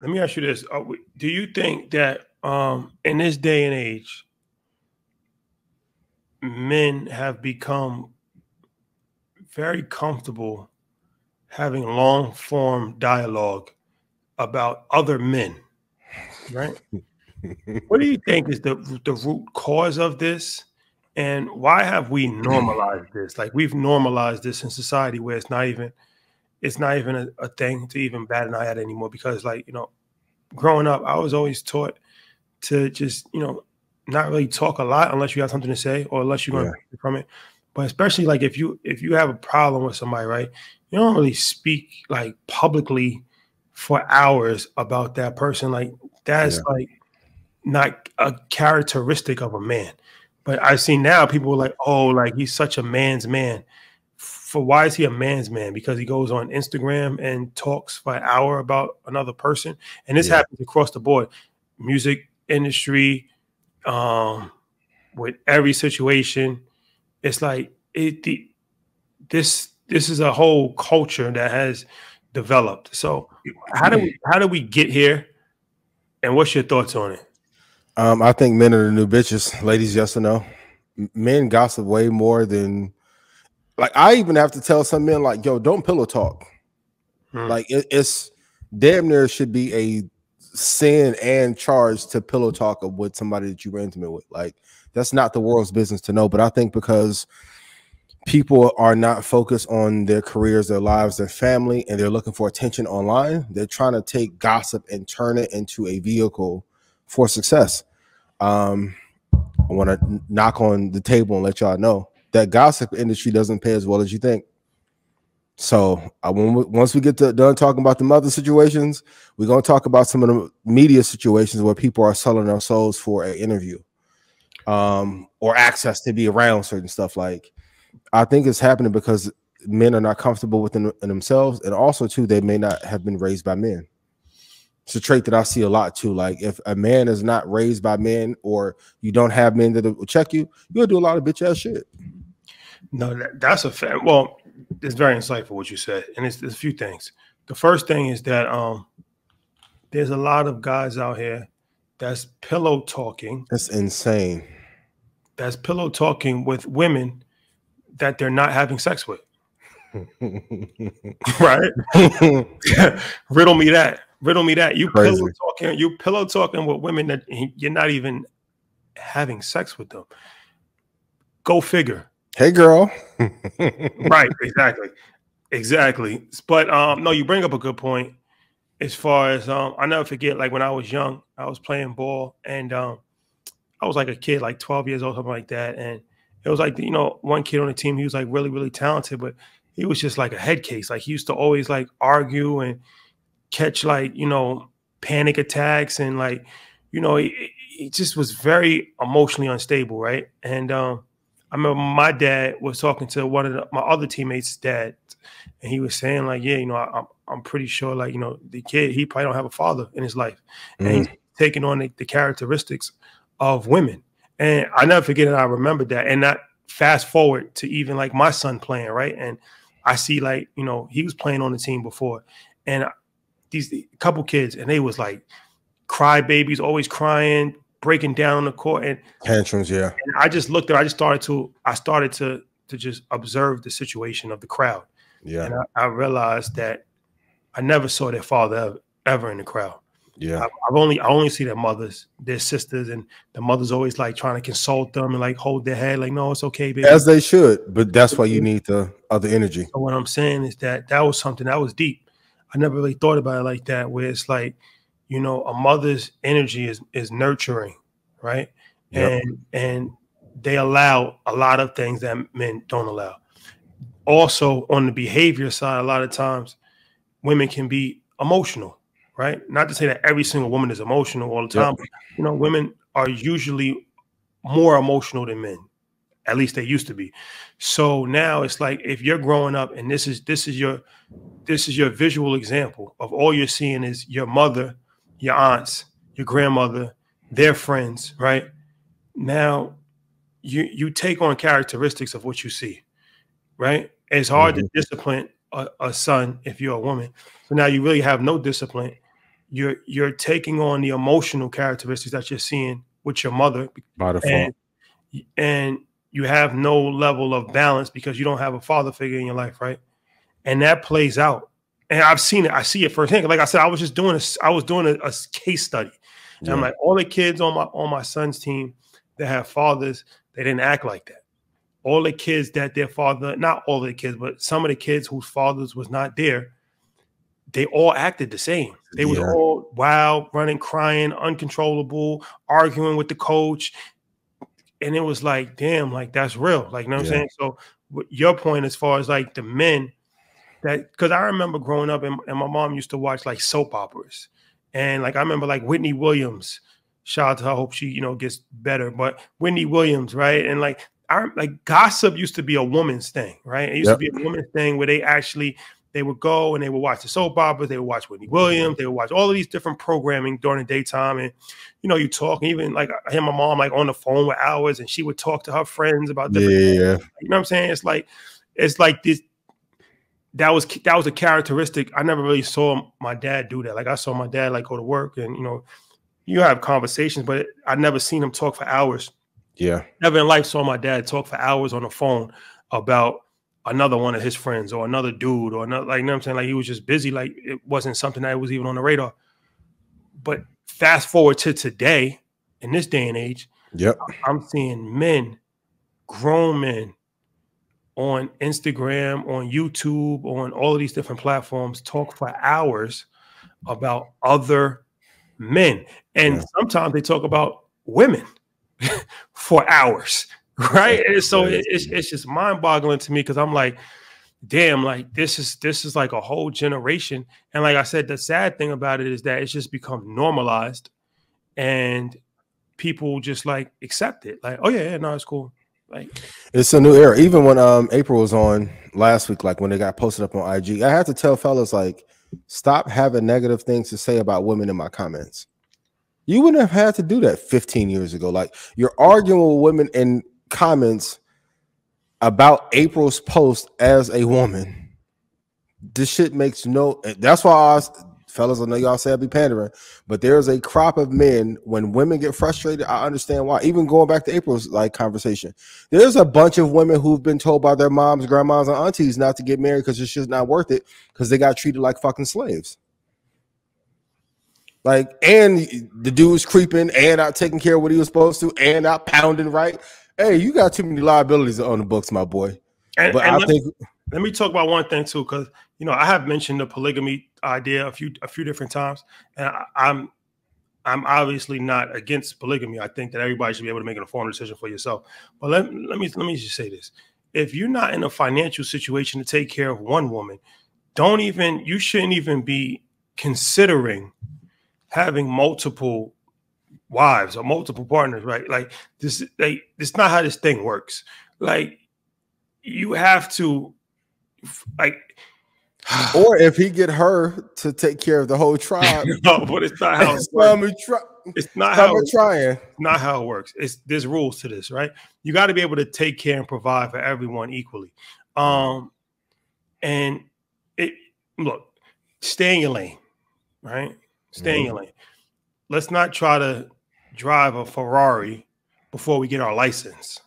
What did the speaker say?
Let me ask you this. Do you think that in this day and age, men have become very comfortable having long form dialogue about other men, right? What do you think is the root cause of this? And why have we normalized this? Like, we've normalized this in society where it's not even a thing to even bat an eye at anymore, because, like, you know, growing up, I was always taught to just, you know, not really talk a lot unless you have something to say or unless you're going to from it. But especially, like, if you have a problem with somebody, right, you don't really speak, like, publicly for hours about that person. Like, that's like not a characteristic of a man. But I see now people are like, oh, like, he's such a man's man. For why is he a man's man? Because he goes on Instagram and talks for an hour about another person. And this happens across the board. Music industry, with every situation. It's like this is a whole culture that has developed. So how do we get here? And what's your thoughts on it? I think men are the new bitches. Ladies, yes or no? Men gossip way more than, like, I even have to tell some men, like, yo, don't pillow talk. Like, it's damn near should be a sin and charge to pillow talk with somebody that you were intimate with. Like, that's not the world's business to know. But I think because people are not focused on their careers, their lives, their family, and they're looking for attention online, they're trying to take gossip and turn it into a vehicle for success. I want to knock on the table and let y'all know that gossip industry doesn't pay as well as you think. So once we get done talking about the mother situations, we're going to talk about some of the media situations where people are selling their souls for an interview or access to be around certain stuff. Like, I think it's happening because men are not comfortable within themselves. And also, too, they may not have been raised by men. It's a trait that I see a lot, too. Like, if a man is not raised by men or you don't have men that will check you, you'll do a lot of bitch-ass shit. No, that's a fact. Well, it's very insightful what you said, and it's a few things. The first thing is that there's a lot of guys out here that's pillow talking. That's insane. That's pillow talking with women that they're not having sex with. Right? Riddle me that. Riddle me that. You crazy. You pillow talking with women that you're not even having sex with them. Go figure. Hey, girl. Right, exactly. But no, you bring up a good point. As far as I'll never forget, like, when I was young, I was playing ball, and I was like a kid, like 12 years old, something like that. And it was like, you know, one kid on the team, he was like really, really talented, but he was just like a head case. Like, he used to always like argue and catch, like, you know, panic attacks, and, like, you know, he just was very emotionally unstable, right? And I remember my dad was talking to one of my other teammates' dad, and he was saying, like, yeah, you know, I'm pretty sure, like, you know, the kid, he probably don't have a father in his life. And he's taking on the characteristics of women. And I never forget it. I remember that. And that fast forward to even, like, my son playing, right? And I see, like, you know, he was playing on the team before. And these couple kids, and they was like crybabies, always crying, breaking down on the court, and tantrums, yeah. And I just looked there. I started to just observe the situation of the crowd. Yeah. And I realized that I never saw their father ever in the crowd. Yeah. I only see their mothers, their sisters, and the mother's always like trying to consult them and like hold their head, like, no, it's okay, baby. As they should, but that's why you need the other energy. So what I'm saying is that was something that was deep. I never really thought about it like that, where it's like, you know, a mother's energy is nurturing, right? Yep. And they allow a lot of things that men don't allow. Also, on the behavior side, a lot of times women can be emotional, right? Not to say that every single woman is emotional all the time. Yep. But, you know, women are usually more emotional than men. At least they used to be. So now it's like, if you're growing up and this is your visual example of all you're seeing is your mother, your aunts, your grandmother, their friends, right? Now you take on characteristics of what you see, right? It's hard to discipline a son if you're a woman. So now you really have no discipline you're taking on the emotional characteristics that you're seeing with your mother. By the phone. And you have no level of balance because you don't have a father figure in your life, right? And that plays out. And I've seen it. I see it firsthand. Like I said, I was just doing a case study. And yeah. I'm like, all the kids on my son's team that have fathers, they didn't act like that. All the kids that their father, not all the kids, but some of the kids whose fathers was not there, they all acted the same. They was all wild, running, crying, uncontrollable, arguing with the coach. And it was like, damn, like that's real. Like, you know what I'm saying? So your point as far as like the men that, because I remember growing up and my mom used to watch like soap operas. And like, I remember like Whitney Williams, shout out to her, I hope she, you know, gets better, but Whitney Williams, right? And like, gossip used to be a woman's thing, right? It used to be a woman's thing where they would go and they would watch the soap operas, they would watch Whitney Williams, they would watch all of these different programming during the daytime. And, you know, you talk, and even like I hear my mom like on the phone with hours and she would talk to her friends about different things. You know what I'm saying? It's like this, that was a characteristic. I never really saw my dad do that. Like I saw my dad like go to work and, you know, you have conversations, but I never seen him talk for hours. Yeah. Never in life saw my dad talk for hours on the phone about another one of his friends or another dude or another, like, you know what I'm saying? Like he was just busy. Like it wasn't something that was even on the radar. But fast forward to today, in this day and age, I'm seeing men, grown men on Instagram, on YouTube, on all of these different platforms talk for hours about other men. And sometimes they talk about women for hours, right? And so it's just mind-boggling to me because I'm like, damn, like this is like a whole generation. And like I said, the sad thing about it is that it's just become normalized and people just like accept it. Like, oh yeah, no, it's cool. Like it's a new era. Even when April was on last week, like when they got posted up on IG, I had to tell fellas, like, stop having negative things to say about women in my comments. You wouldn't have had to do that 15 years ago. Like you're arguing with women in comments about April's post as a woman. This shit makes no, that's why I was, fellas, I know y'all say I be pandering, but there's a crop of men when women get frustrated. I understand why. Even going back to April's like conversation, there's a bunch of women who've been told by their moms, grandmas, and aunties not to get married because it's just not worth it because they got treated like fucking slaves. Like, and the dude's creeping and not taking care of what he was supposed to and not pounding right. Hey, you got too many liabilities on the books, my boy. Let me talk about one thing too, because you know I have mentioned the polygamy idea a few different times, and I'm obviously not against polygamy. I think that everybody should be able to make an informed decision for yourself. But let me just say this: if you're not in a financial situation to take care of one woman, you shouldn't even be considering having multiple wives or multiple partners, right? Like this, like it's not how this thing works. Like you have to, like, or if he get her to take care of the whole tribe, no, but it's not how it works. Not how it works. There's rules to this, right? You got to be able to take care and provide for everyone equally. And look, stay in your lane, right? Stay in your lane. Let's not try to drive a Ferrari before we get our license.